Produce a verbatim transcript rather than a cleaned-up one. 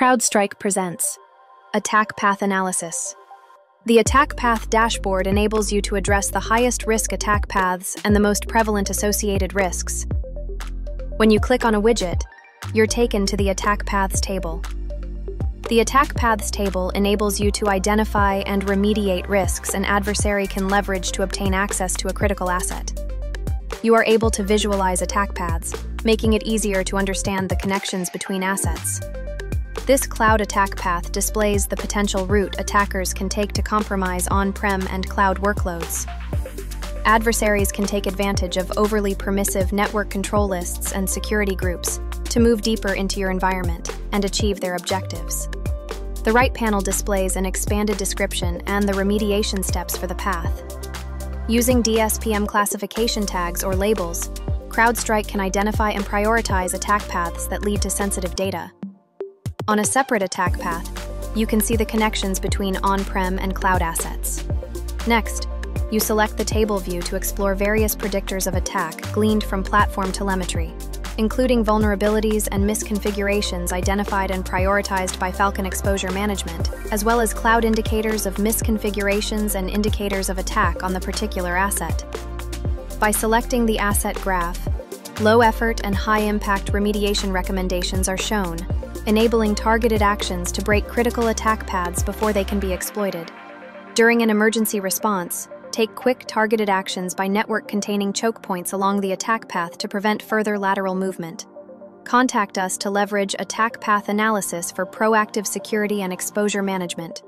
CrowdStrike presents Attack Path Analysis. The Attack Path Dashboard enables you to address the highest risk attack paths and the most prevalent associated risks. When you click on a widget, you're taken to the Attack Paths table. The Attack Paths table enables you to identify and remediate risks an adversary can leverage to obtain access to a critical asset. You are able to visualize attack paths, making it easier to understand the connections between assets. This cloud attack path displays the potential route attackers can take to compromise on-prem and cloud workloads. Adversaries can take advantage of overly permissive network control lists and security groups to move deeper into your environment and achieve their objectives. The right panel displays an expanded description and the remediation steps for the path. Using D S P M classification tags or labels, CrowdStrike can identify and prioritize attack paths that lead to sensitive data. On a separate attack path, you can see the connections between on-prem and cloud assets. Next, you select the table view to explore various predictors of attack gleaned from platform telemetry, including vulnerabilities and misconfigurations identified and prioritized by Falcon Exposure Management, as well as cloud indicators of misconfigurations and indicators of attack on the particular asset. By selecting the asset graph, low-effort and high-impact remediation recommendations are shown, enabling targeted actions to break critical attack paths before they can be exploited. During an emergency response, take quick targeted actions by network containing choke points along the attack path to prevent further lateral movement. Contact us to leverage Attack Path Analysis for proactive security and exposure management.